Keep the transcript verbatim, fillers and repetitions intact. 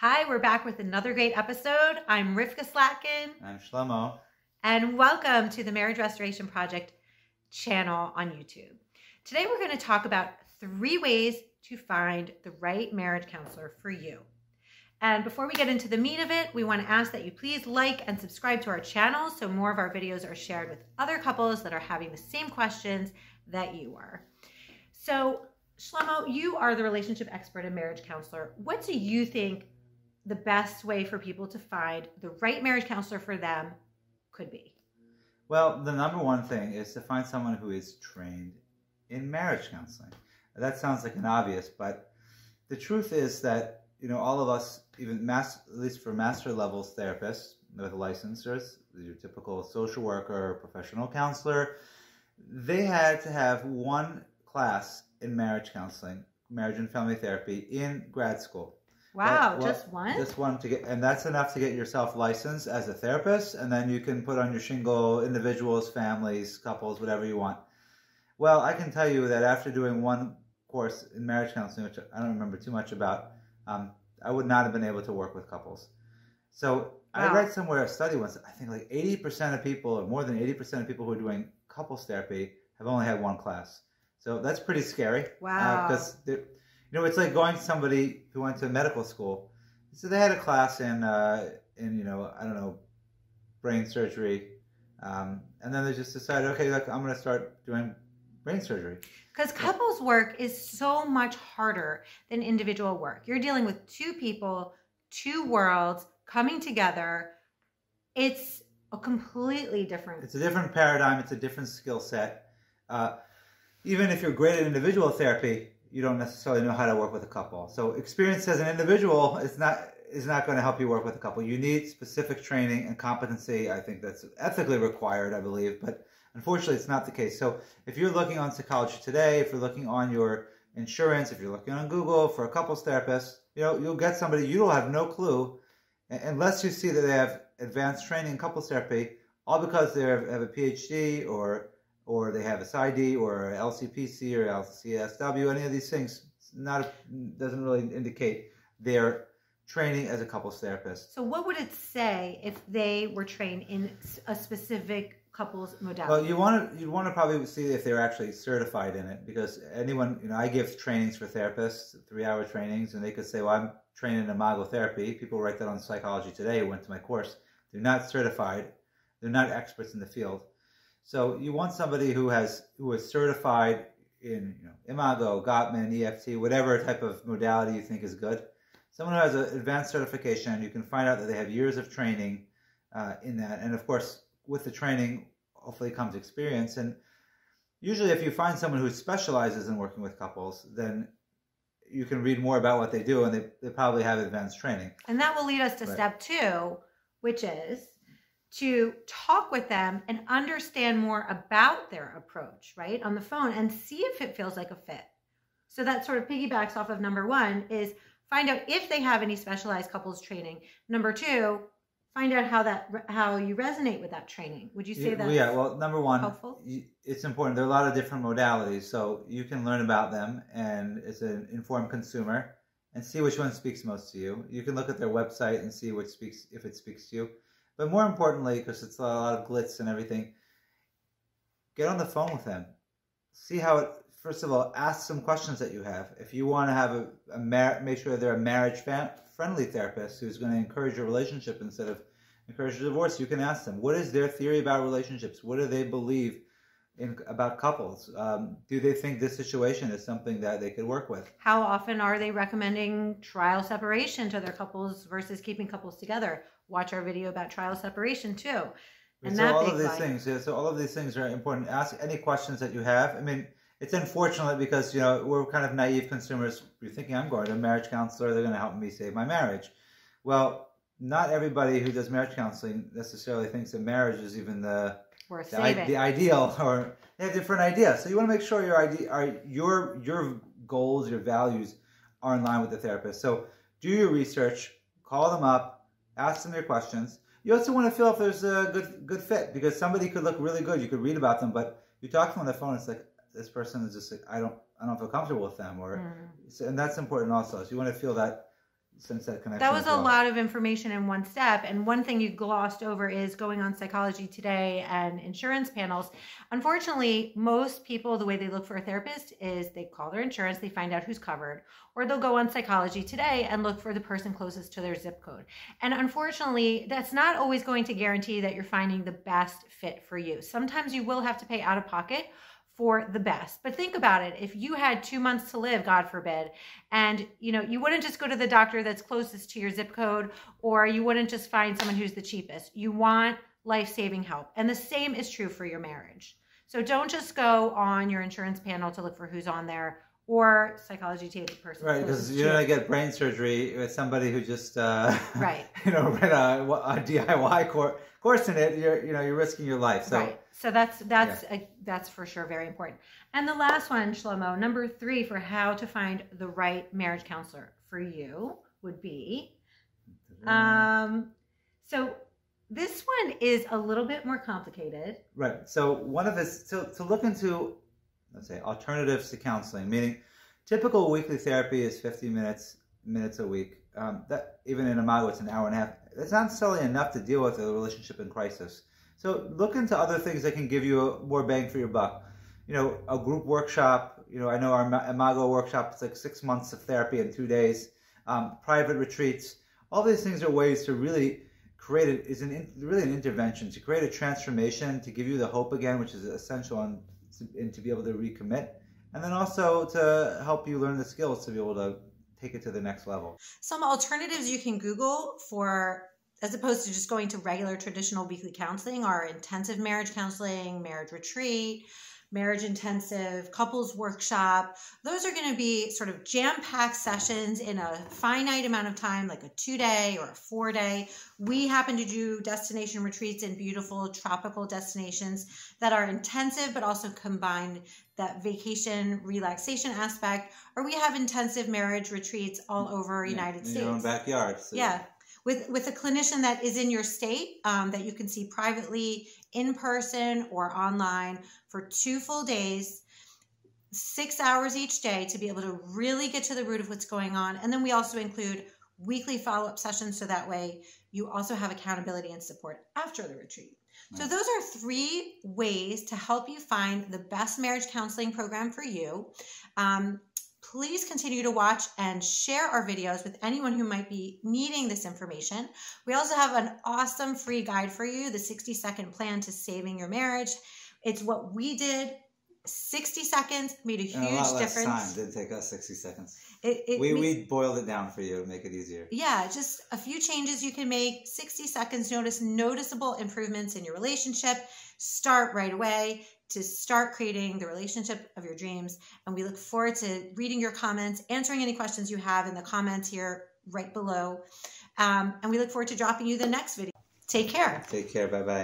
Hi, we're back with another great episode. I'm Rivka Slatkin. I'm Shlomo. And welcome to the Marriage Restoration Project channel on YouTube. Today we're going to talk about three ways to find the right marriage counselor for you. And before we get into the meat of it, we want to ask that you please like and subscribe to our channel so more of our videos are shared with other couples that are having the same questions that you are. So Shlomo, you are the relationship expert and marriage counselor. What do you think the best way for people to find the right marriage counselor for them could be? Well, the number one thing is to find someone who is trained in marriage counseling. That sounds like an obvious, but the truth is that, you know, all of us, even master, at least for master levels therapists with licenses, your typical social worker or professional counselor, they had to have one class in marriage counseling, marriage and family therapy in grad school. Wow, well, just one? Just one to get, and that's enough to get yourself licensed as a therapist, and then you can put on your shingle individuals, families, couples, whatever you want. Well, I can tell you that after doing one course in marriage counseling, which I don't remember too much about, um, I would not have been able to work with couples. So wow. I read somewhere a study once, I think like eighty percent of people, or more than eighty percent of people who are doing couples therapy have only had one class. So that's pretty scary. Wow. Because uh, You know, it's like going to somebody who went to medical school. So they had a class in, uh, in you know, I don't know, brain surgery. Um, and then they just decided, okay, look, I'm going to start doing brain surgery. Because couples work is so much harder than individual work. You're dealing with two people, two worlds coming together. It's a completely different. It's a different paradigm. It's a different skill set. Uh, even if you're great at individual therapy, you don't necessarily know how to work with a couple. So experience as an individual is not is not going to help you work with a couple. You need specific training and competency. I think that's ethically required, I believe, but unfortunately it's not the case. So if you're looking on Psychology Today, if you're looking on your insurance, if you're looking on Google for a couples therapist, you know, you'll get somebody you don't have no clue unless you see that they have advanced training in couples therapy, all because they have a PhD or or they have a S I D or a L C P C or L C S W, any of these things, not doesn't really indicate their training as a couples therapist. So what would it say if they were trained in a specific couples modality? Well, you want to you want to probably see if they're actually certified in it, because anyone, you know, I give trainings for therapists, three-hour trainings, and they could say, well, I'm trained in Imago therapy. People write that on Psychology Today who went to my course. They're not certified. They're not experts in the field. So you want somebody who has who is certified in, you know, Imago, Gottman, E F T, whatever type of modality you think is good. Someone who has an advanced certification, you can find out that they have years of training uh, in that. And of course, with the training, hopefully comes experience. And usually if you find someone who specializes in working with couples, then you can read more about what they do, and they, they probably have advanced training. And that will lead us to right. step two, which is to talk with them and understand more about their approach, right, on the phone, and see if it feels like a fit. So that sort of piggybacks off of number one, is find out if they have any specialized couples training. Number two, find out how that how you resonate with that training. Would you say that? Yeah, well, number one, helpful? It's important. There are a lot of different modalities, so you can learn about them, and it's an informed consumer, and see which one speaks most to you. You can look at their website and see which speaks if it speaks to you. But more importantly, because it's a lot of glitz and everything, get on the phone with them. See how it, first of all, ask some questions that you have. If you want to have a, a mar make sure they're a marriage-friendly therapist who's going to encourage a relationship instead of encourage a divorce, you can ask them, what is their theory about relationships? What do they believe in about couples? Um, do they think this situation is something that they could work with? How often are they recommending trial separation to their couples versus keeping couples together? Watch our video about trial separation too. And so all of these things, yeah, so all of these things are important. Ask any questions that you have. I mean, it's unfortunate because, you know, we're kind of naive consumers. You're thinking, I'm going to a marriage counselor, they're going to help me save my marriage. Well, not everybody who does marriage counseling necessarily thinks that marriage is even the worth the, saving. I, the ideal, or they have different ideas. So you want to make sure your idea, are your your goals, your values are in line with the therapist. So do your research, call them up. Ask them your questions. You also want to feel if there's a good good fit, because somebody could look really good. You could read about them, but you talk to them on the phone, it's like, this person is just like, I don't I don't feel comfortable with them. Or, mm. And that's important also. So you want to feel that sense that connection. That was well. a lot of information in one step. And one thing you glossed over is going on Psychology Today and insurance panels. Unfortunately, most people, the way they look for a therapist is they call their insurance, they find out who's covered, or they'll go on Psychology Today and look for the person closest to their zip code. And unfortunately, that's not always going to guarantee that you're finding the best fit for you. Sometimes you will have to pay out of pocket for the best. But think about it. If you had two months to live, God forbid, and you know, you wouldn't just go to the doctor that's closest to your zip code, or you wouldn't just find someone who's the cheapest. You want life-saving help. And the same is true for your marriage. So don't just go on your insurance panel to look for who's on there, or Psychology Today, the person. Right, because you're going to get brain surgery with somebody who just, uh, right. you know, read a, a D I Y course, course in it. You're, you know, you're risking your life. So, right. so that's that's yeah. a, that's for sure very important. And the last one, Shlomo, number three for how to find the right marriage counselor for you would be. Um, so this one is a little bit more complicated. Right. So one of this to to look into. Let's say alternatives to counseling, meaning typical weekly therapy is fifty minutes a week. Um, that even in Imago, it's an hour and a half. It's not necessarily enough to deal with a relationship in crisis. So look into other things that can give you a, more bang for your buck. You know, a group workshop. You know, I know our Imago workshop is like six months of therapy in two days. Um, private retreats. All these things are ways to really create it. Is an really an intervention to create a transformation to give you the hope again, which is essential on. To, and to be able to recommit, and then also to help you learn the skills to be able to take it to the next level. Some alternatives you can Google for, as opposed to just going to regular traditional weekly counseling, are intensive marriage counseling, marriage retreat, marriage intensive, couples workshop. Those are going to be sort of jam-packed sessions in a finite amount of time, like a two-day or a four-day. We happen to do destination retreats in beautiful tropical destinations that are intensive, but also combine that vacation relaxation aspect, or we have intensive marriage retreats all over yeah, United in States. Your own backyard. So. Yeah. With, with a clinician that is in your state um, that you can see privately, in person, or online for two full days, six hours each day to be able to really get to the root of what's going on. And then we also include weekly follow-up sessions, so that way you also have accountability and support after the retreat. Nice. So those are three ways to help you find the best marriage counseling program for you. Um, Please continue to watch and share our videos with anyone who might be needing this information. We also have an awesome free guide for you, the sixty second plan to saving your marriage. It's what we did. sixty seconds made a huge and a lot less difference. Time. It didn't take us sixty seconds. It, it we, made, we boiled it down for you to make it easier. Yeah, just a few changes you can make. sixty seconds, notice noticeable improvements in your relationship. Start right away to start creating the relationship of your dreams. And we look forward to reading your comments, answering any questions you have in the comments here right below. Um, and we look forward to dropping you the next video. Take care. Take care. Bye-bye.